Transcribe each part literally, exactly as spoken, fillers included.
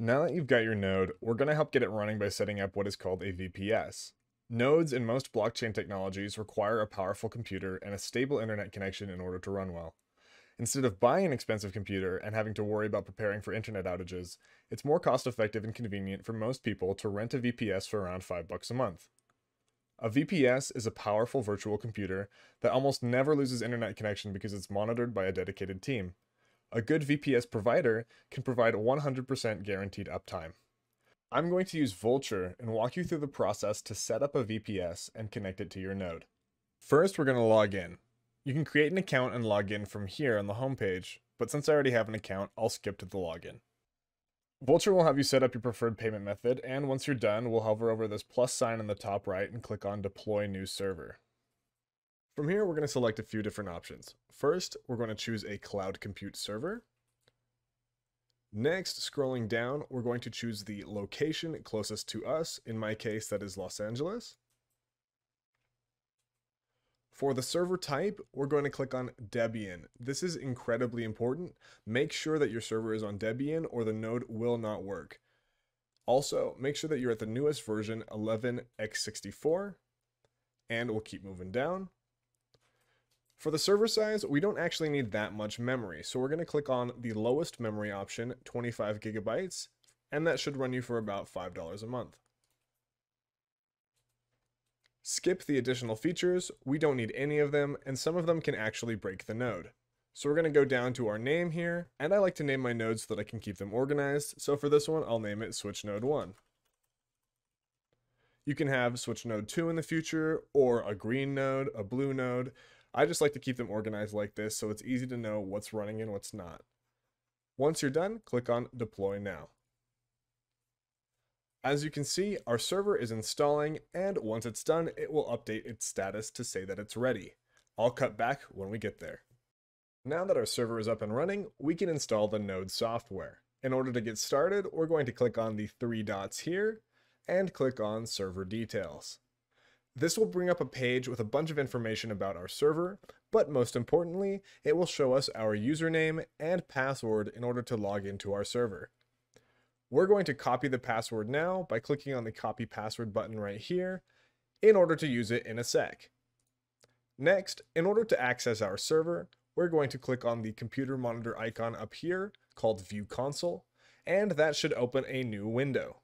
Now that you've got your node, we're going to help get it running by setting up what is called a V P S. Nodes in most blockchain technologies require a powerful computer and a stable internet connection in order to run well. Instead of buying an expensive computer and having to worry about preparing for internet outages, it's more cost-effective and convenient for most people to rent a V P S for around five bucks a month. A V P S is a powerful virtual computer that almost never loses internet connection because it's monitored by a dedicated team. A good V P S provider can provide one hundred percent guaranteed uptime. I'm going to use Vultr and walk you through the process to set up a V P S and connect it to your node. First, we're going to log in. You can create an account and log in from here on the home page, but since I already have an account, I'll skip to the login. Vultr will have you set up your preferred payment method, and once you're done, we'll hover over this plus sign in the top right and click on Deploy New Server. From here, we're going to select a few different options. First, we're going to choose a cloud compute server. Next, scrolling down, we're going to choose the location closest to us. In my case, that is Los Angeles. For the server type, we're going to click on Debian. This is incredibly important. Make sure that your server is on Debian or the node will not work. Also, make sure that you're at the newest version, eleven x sixty-four, and we'll keep moving down. For the server size, we don't actually need that much memory, so we're going to click on the lowest memory option, twenty-five gigabytes, and that should run you for about five dollars a month. Skip the additional features, we don't need any of them, and some of them can actually break the node. So we're going to go down to our name here, and I like to name my nodes so that I can keep them organized, so for this one I'll name it switch node one. You can have switch node two in the future, or a green node, a blue node. I just like to keep them organized like this so it's easy to know what's running and what's not. Once you're done, click on Deploy Now. As you can see, our server is installing, and once it's done, it will update its status to say that it's ready. I'll cut back when we get there. Now that our server is up and running, we can install the node software. In order to get started, we're going to click on the three dots here and click on Server Details. This will bring up a page with a bunch of information about our server, but most importantly, it will show us our username and password in order to log into our server. We're going to copy the password now by clicking on the copy password button right here in order to use it in a sec. Next, in order to access our server, we're going to click on the computer monitor icon up here called View Console, and that should open a new window.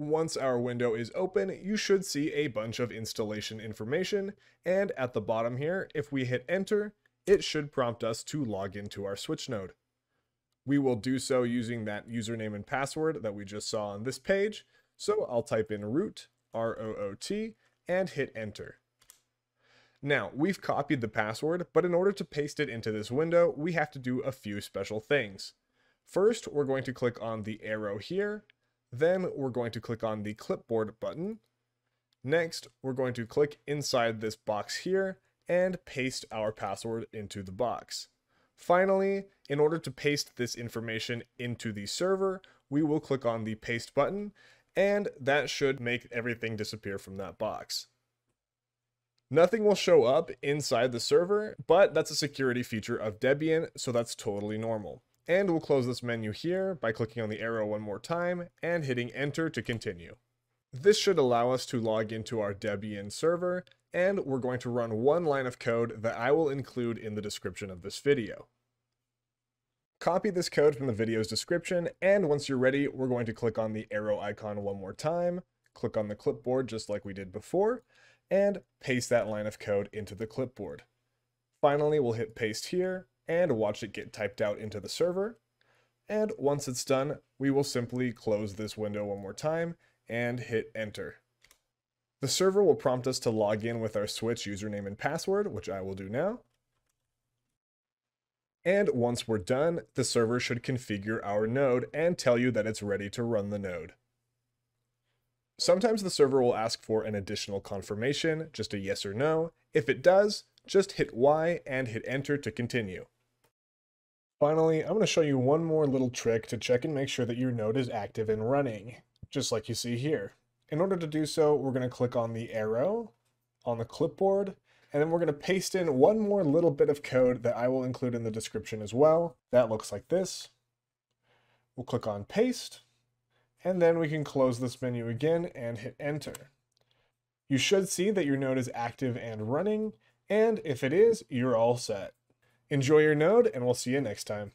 Once our window is open, you should see a bunch of installation information, and at the bottom here, if we hit enter, it should prompt us to log into our switch node. We will do so using that username and password that we just saw on this page. So I'll type in root, R O O T, and hit enter. Now, we've copied the password, but in order to paste it into this window, we have to do a few special things. First, we're going to click on the arrow here. Then we're going to click on the clipboard button. Next, we're going to click inside this box here and paste our password into the box. Finally, in order to paste this information into the server, we will click on the paste button, and that should make everything disappear from that box. Nothing will show up inside the server, but that's a security feature of Debian, so that's totally normal. And we'll close this menu here by clicking on the arrow one more time and hitting enter to continue. This should allow us to log into our Debian server, and we're going to run one line of code that I will include in the description of this video. Copy this code from the video's description, and once you're ready, we're going to click on the arrow icon one more time, click on the clipboard just like we did before, and paste that line of code into the clipboard. Finally, we'll hit paste here and watch it get typed out into the server. And once it's done, we will simply close this window one more time and hit enter. The server will prompt us to log in with our switch username and password, which I will do now. And once we're done, the server should configure our node and tell you that it's ready to run the node. Sometimes the server will ask for an additional confirmation, just a yes or no. If it does, just hit Y and hit enter to continue. Finally, I'm going to show you one more little trick to check and make sure that your node is active and running, just like you see here. In order to do so, we're going to click on the arrow on the clipboard, and then we're going to paste in one more little bit of code that I will include in the description as well. That looks like this. We'll click on paste, and then we can close this menu again and hit enter. You should see that your node is active and running, and if it is, you're all set. Enjoy your node, and we'll see you next time.